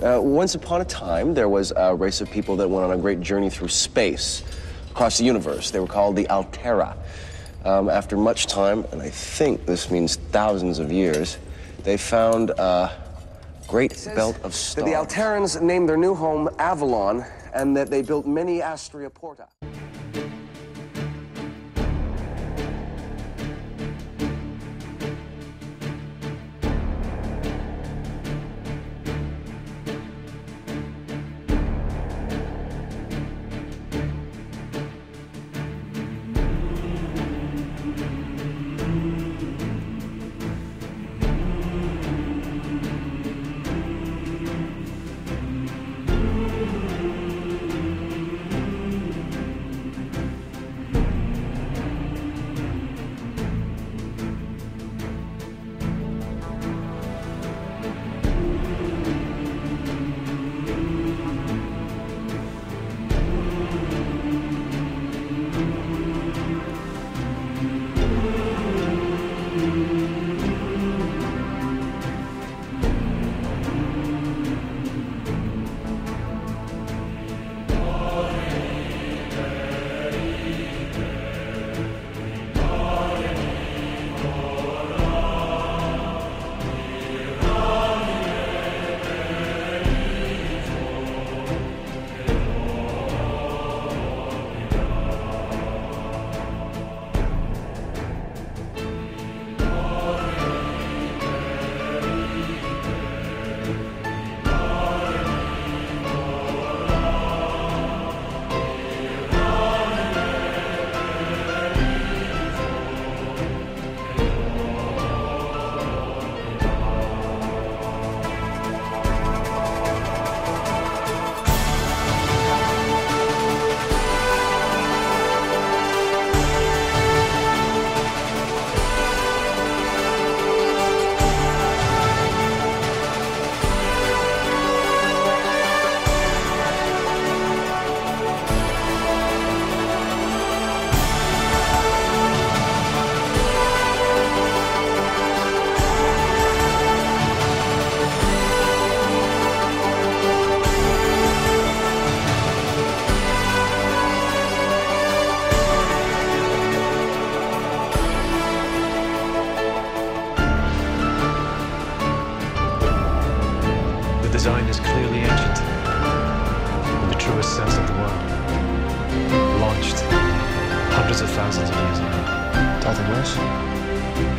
Once upon a time, there was a race of people that went on a great journey through space, across the universe. They were called the Altera. After much time, and I think this means thousands of years, they found a great belt of stars. The Alterans named their new home Avalon, and that they built many Astria Porta.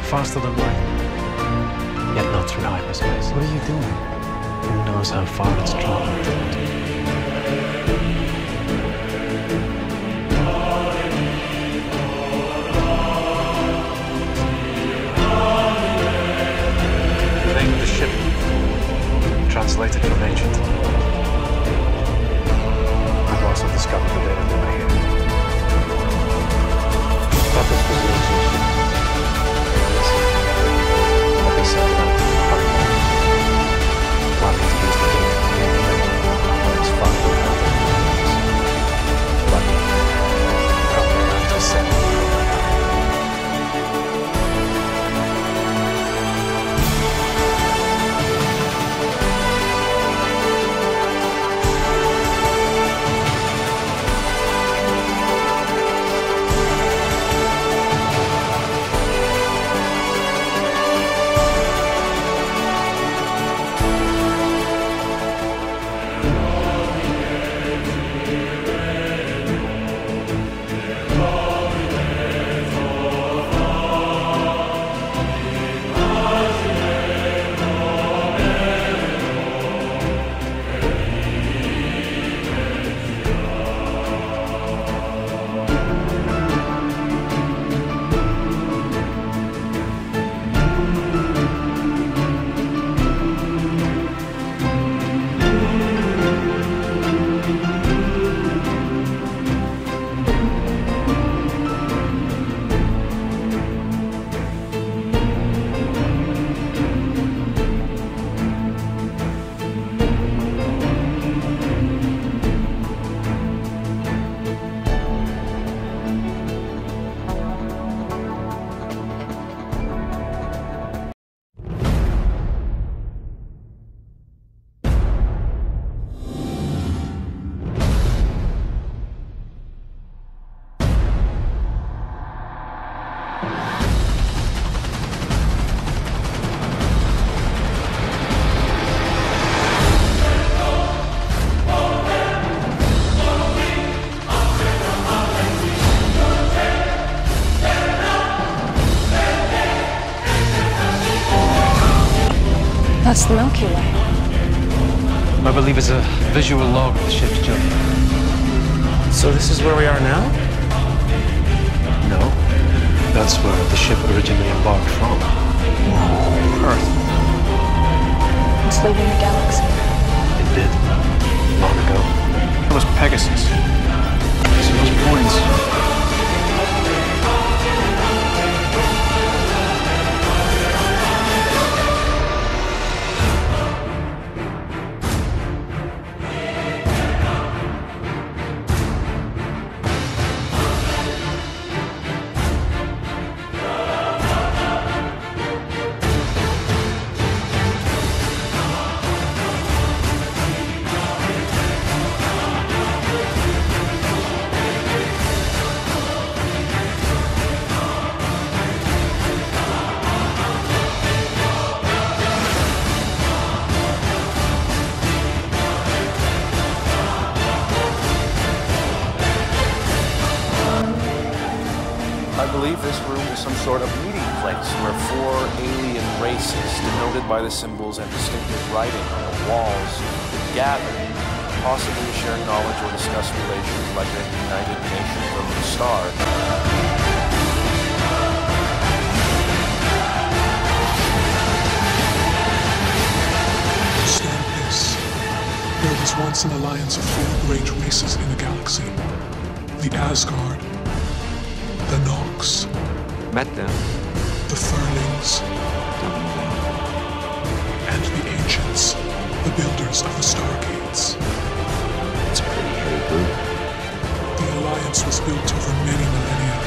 Faster than light, yet not through hyperspace. What are you doing? Who knows how far it's traveled. The name of the ship, translated from ancient. I've also discovered the data domain. That was the the Milky Way. I believe it's a visual log of the ship's journey. So this is where we are now? No. That's where the ship originally embarked from. No. Earth. It's leaving the galaxy. It did. Long ago. It was Pegasus. So those points. By the symbols and distinctive writing on the walls that gather, possibly to share knowledge or discuss relations like the United Nations or the star. There was once an alliance of four great races in the galaxy. The Asgard, the Nox, met them, the Furlings, the ancients, the builders of the Stargates. It's pretty heavy, dude. The alliance was built over many millennia.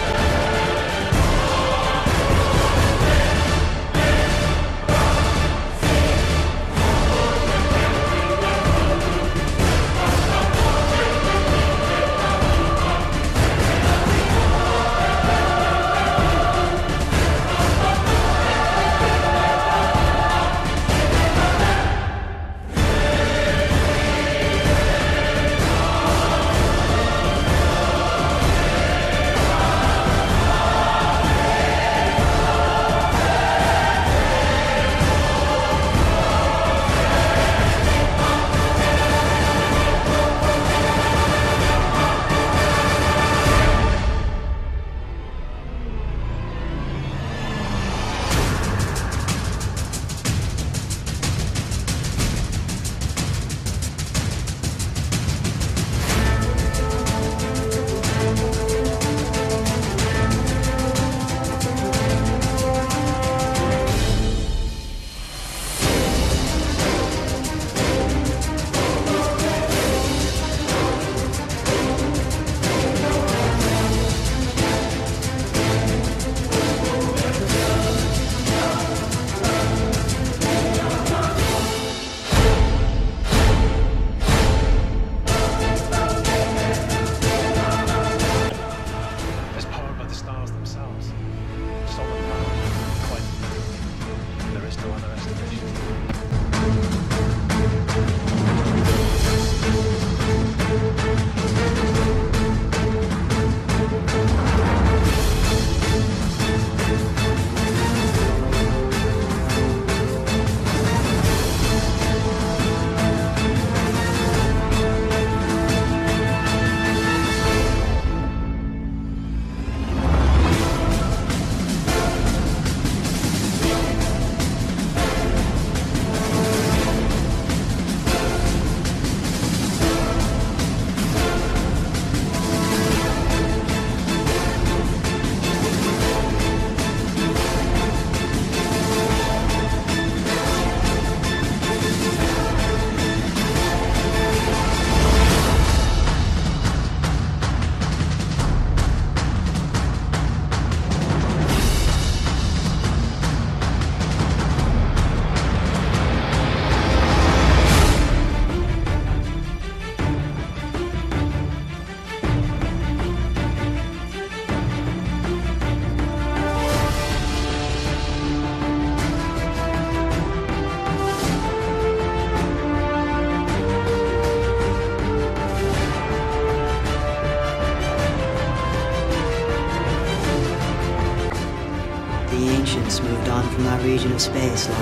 The ancients moved on from that region of space long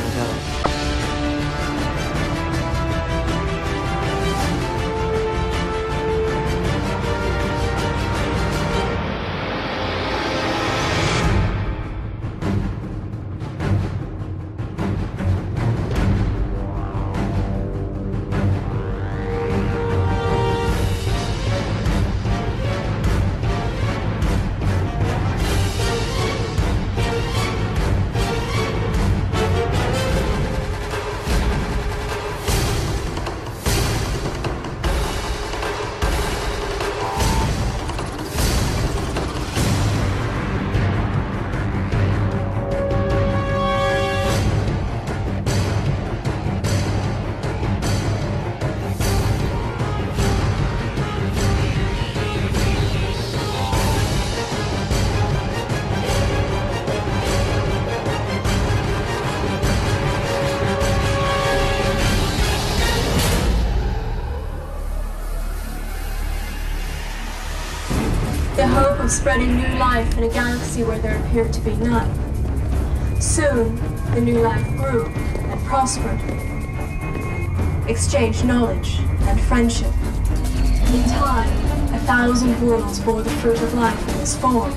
ago. of spreading new life in a galaxy where there appeared to be none. Soon, the new life grew and prospered, exchanged knowledge and friendship. In time, 1,000 worlds bore the fruit of life in this form.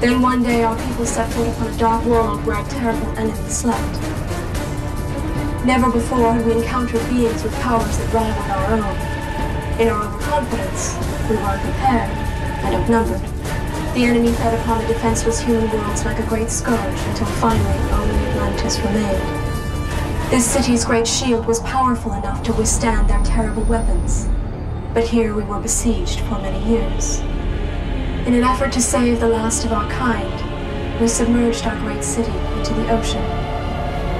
Then one day our people set foot upon a dark world where a terrible enemy slept. Never before had we encountered beings with powers that rivaled our own. In our overconfidence, we were unprepared and outnumbered. The enemy fed upon the defenseless human worlds like a great scourge until finally only Atlantis remained. This city's great shield was powerful enough to withstand their terrible weapons, but here we were besieged for many years. In an effort to save the last of our kind, we submerged our great city into the ocean.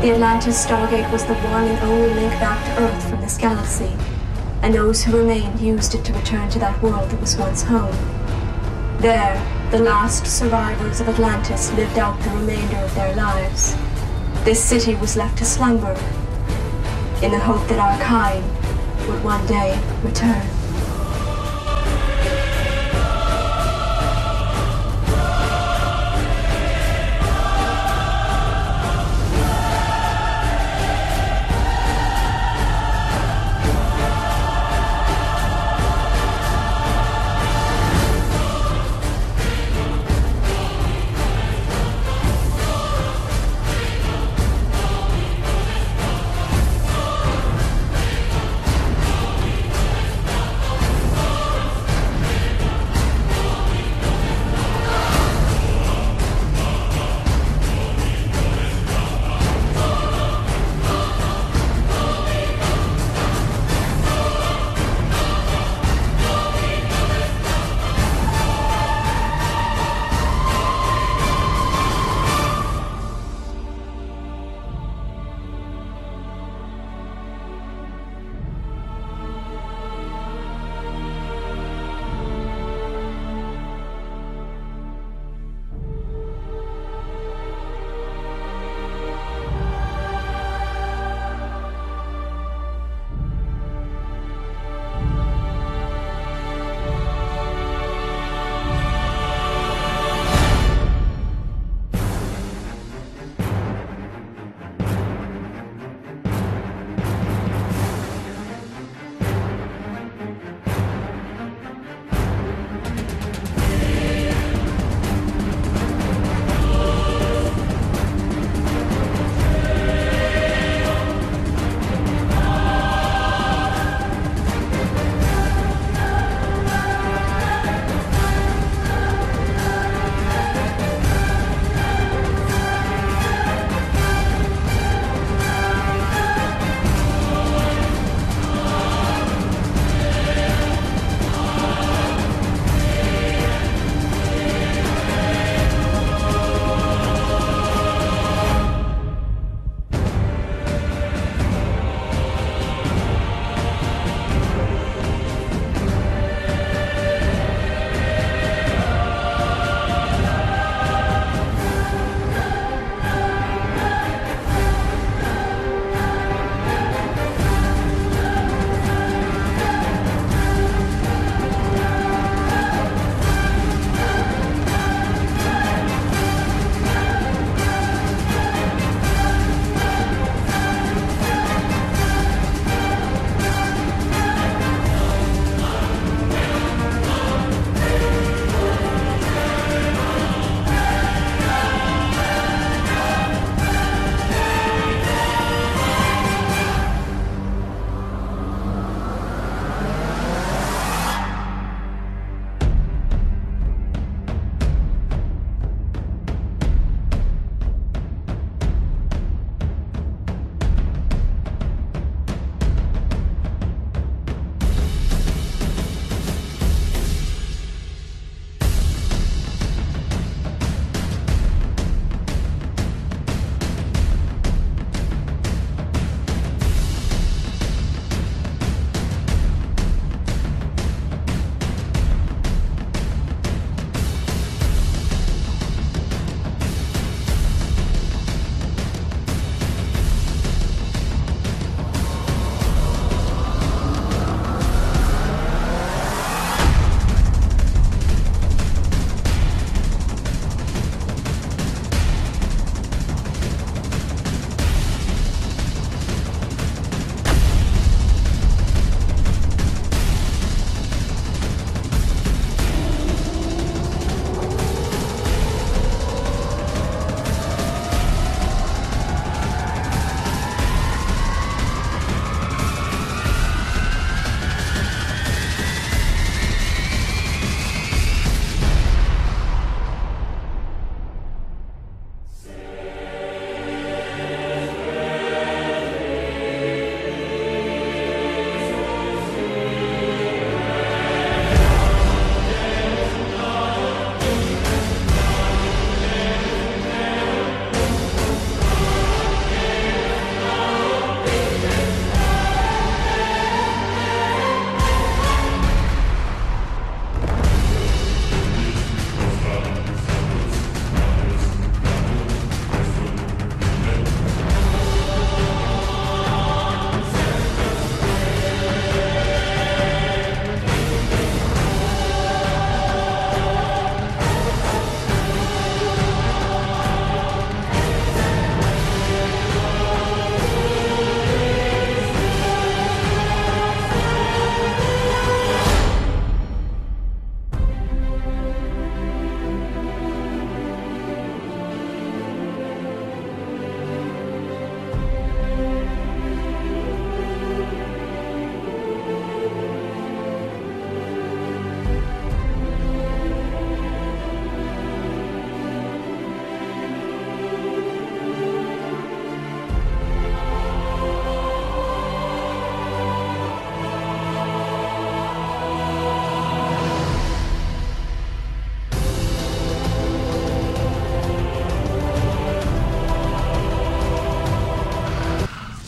The Atlantis Stargate was the one and only link back to Earth from this galaxy, and those who remained used it to return to that world that was once home. There, the last survivors of Atlantis lived out the remainder of their lives. This city was left to slumber, in the hope that our kind would one day return.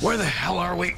Where the hell are we?